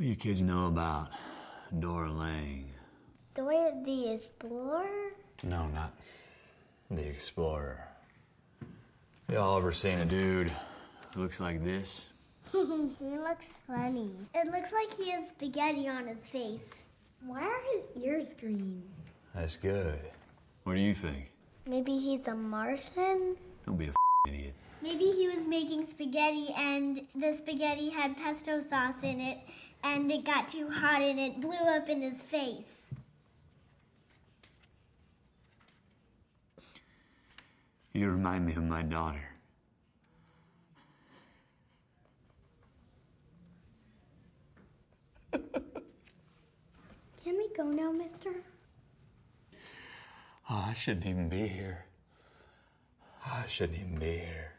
What do you kids know about Dora Lang? Dora the Explorer? No, not the Explorer. Y'all ever seen a dude who looks like this? He looks funny. It looks like he has spaghetti on his face. Why are his ears green? That's good. What do you think? Maybe he's a Martian? Don't be a f***ing idiot. Maybe he was making spaghetti and the spaghetti had pesto sauce in it and it got too hot and it blew up in his face. You remind me of my daughter. Can we go now, mister? Oh, I shouldn't even be here.